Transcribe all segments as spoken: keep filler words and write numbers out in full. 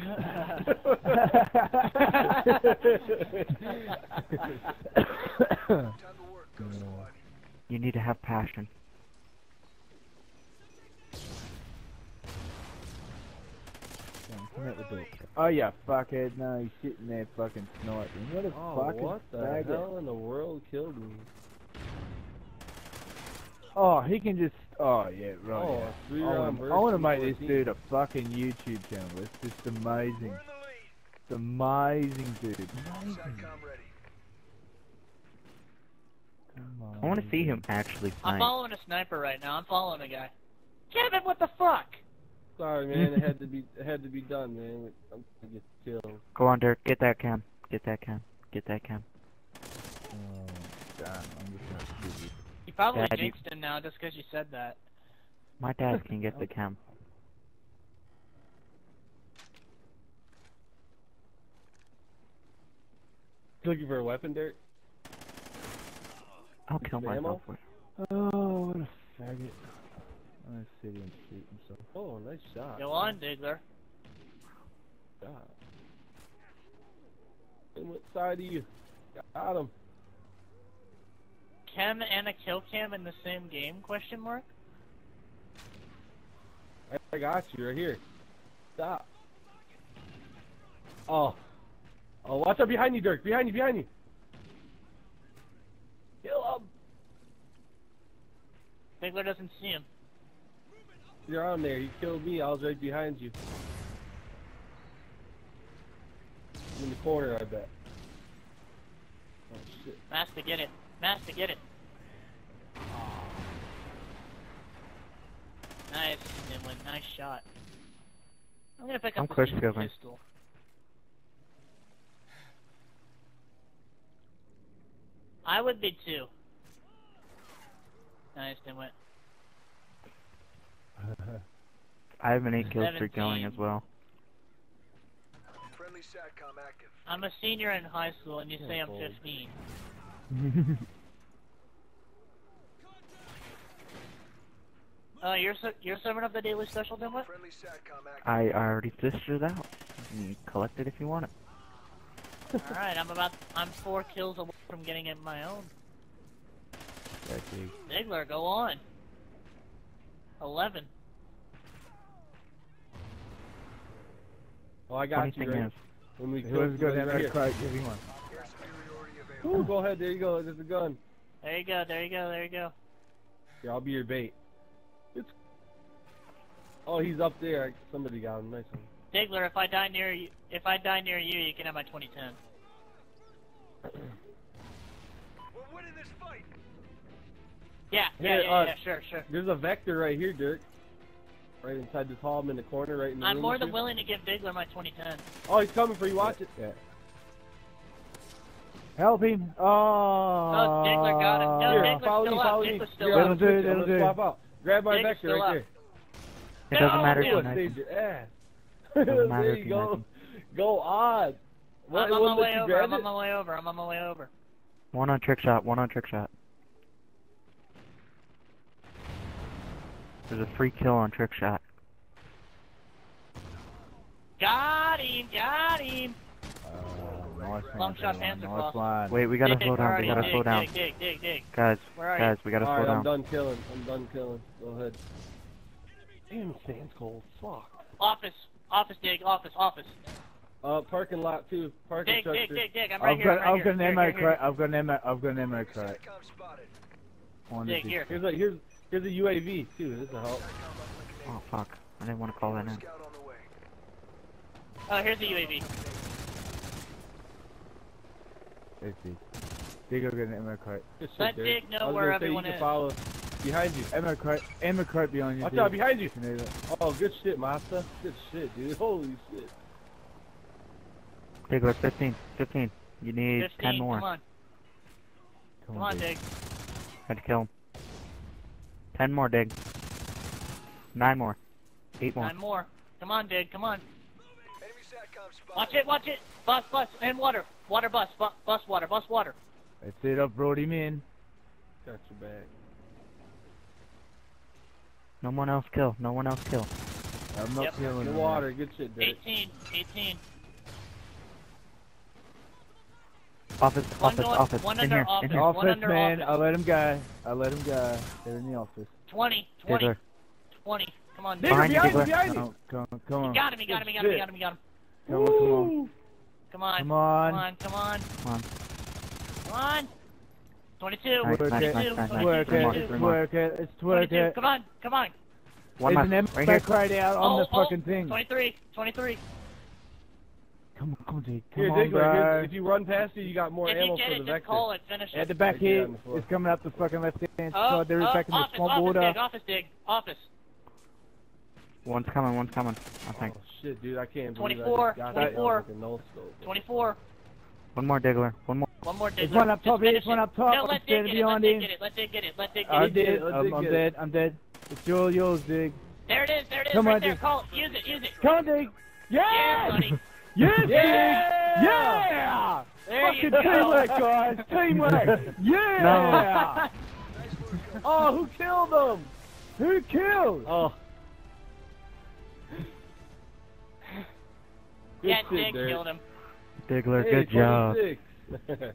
You need to have passion. Oh yeah, fuck it. No, he's sitting there fucking sniping. What a oh, fucking what the faggot. Hell in the world killed me? Oh, he can just. Oh yeah, right. Oh, yeah. I want to make this dude a fucking YouTube channel. It's just amazing. It's amazing, dude. Amazing. I want to see him actually fight. I'm following a sniper right now. I'm following a guy. Kevin, what the fuck? Sorry, man. It had to be. It had to be done, man. I'm gonna get killed. Go on, Dirk. Get that cam. Get that cam. Get that cam. Oh God, I'm just gonna shoot you. You probably jinxed him now just because you said that. My dad can get the cam. Looking for a weapon, Dirk? I'll kill myself for it. Oh, what a faggot. I'm gonna sit and shoot himself. Oh, nice shot. Go on, Diggler. God. And what side are you? Got him. Chem and a kill cam in the same game, question mark? I got you, right here. Stop. Oh. Oh, watch out behind you, Dirk. Behind you, behind you. Kill him. Diggler doesn't see him. You're on there. You killed me. I was right behind you. In the corner, I bet. Oh, shit. Master, get it. Master, get it. Oh. Nice, Dimwit. Nice shot. I'm gonna pick up the pistol. Going. I would be too. Nice, Dimwit. I have an eight kill streak going as well. Friendly SATCOM active. I'm a senior in high school and you say I'm fifteen. Oh, uh, you're, you're serving up the daily special, Dimwit? I already fished it out. You can collect it if you want it. Alright, I'm about, I'm four kills away from getting it my own. Diggler, go on. eleven. Oh, I got you, right? When we go, let's go down right crack, give me one. Ooh, go ahead, there you go, there's a gun. There you go, there you go, there you go. Here, I'll be your bait. It's... Oh, he's up there, somebody got him, nice one. Diggler, if I die near you, if I die near you, you can have my twenty ten. We're winning this fight! Yeah, yeah, yeah, yeah, uh, yeah, sure, sure. There's a Vector right here, Dirk. Right inside this hall, I'm in the corner, right in the I'm room more than willing to give Diggler my twenty ten. Oh, he's coming for you, watch yeah. it. Yeah. Help him. Oh, oh Diggler got him. No, yeah. Diggler's follow still me, up. Diggler's still yeah, up. It'll do, it'll do. Swap out. Grab my Diggler's Vector right up. there. It doesn't no, matter if you knife him. There you go. Go on. What, I'm on my way over, I'm on my way over, I'm on my way over. One on trick shot, one on trick shot. There's a free kill on trick shot. Got him! Got him! Uh, nice Long shot panther nice Wait, we gotta dig, slow down. We gotta dig, slow dig, down. Dig, dig, dig. Guys, guys, we gotta All slow right, down. I'm done killing. I'm done killing. Go ahead. Damn, Sam's cold. Fuck. Office, office, dig, office, office. Uh, parking lot too. Parking dig, dig, dig, dig. I'm right I've here. Got, right I've, here. Got here, here, here. I've got an ammo. I've got an ammo. I've got an ammo. Dig here. Here's like here's. Here's a U A V too, this will help. Oh fuck, I didn't want to call that in. Oh, here's the U A V. fifty. Dig, go get an ammo cart. Let Dig know where everyone is. Follow. Behind you. Ammo cart, ammo cart behind you. Watch out, behind you! Oh, good shit, master. Good shit, dude. Holy shit. Dig, look, fifteen. fifteen. You need fifteen, ten more. Come on. Come, come on, Dig. Had to kill him. Ten more, Dig. Nine more. Eight more. Nine more. Come on, Dig. Come on. Watch it, watch it. Bus, bus, and water. Water, bus, bu bus, water, bus, water. That's it. I've brought him in. Got your bag. No one else kill. No one else kill. I'm not yep. feeling the water. Good shit, Dirt. eighteen, eighteen. Office, office, one office. One in here, office. in here. Office, one under man. Office. I let him go. I let him go. They're in the office. twenty, twenty, twenty. Come on, Digger, behind you, behind you. Come on, come on. He got him, he got him, he got him, he got him, he got him. Come on, come on. Come on, come on, come on, come on, come on. twenty-two, twenty-two, twenty-two. Twerk it, twerk it, it's twerk it. Come on, come on. There's an M P right out on the fucking thing. twenty-three, twenty-three. Come on, come on, dude. Come on, bro. If you run past it, you got more ammo for the vector. At the back here, it's coming up the fucking left-hand side. They're back in the swamp water. Office, office, dig, office. One's coming, one's coming, I think. Oh shit, dude, I can't believe that. twenty-four, twenty-four, twenty-four. One more Diggler, one more. One more Diggler. It's one up top, it's one up top. No, let Dig get it, let Dig get it, let Dig get it, let Dig get it. I did, I'm dead, I'm dead. It's all yours, Dig. There it is, there it is, right there, call it, use it, use it. Come on, Dig. Yeah! buddy. Yes, Dig! Yeah! Fucking teamwork, guys, teamwork! Yeah! Oh, who killed them? Who killed? Oh. Good yeah, Dig killed him. Diggler, hey, good job.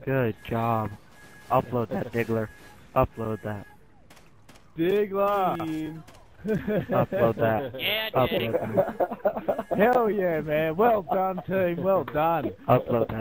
Good job. Upload that, Diggler. Upload that. Diggler! Upload that. Yeah, Upload Dig. That. Hell yeah, man. Well done, team. Well done. Upload that.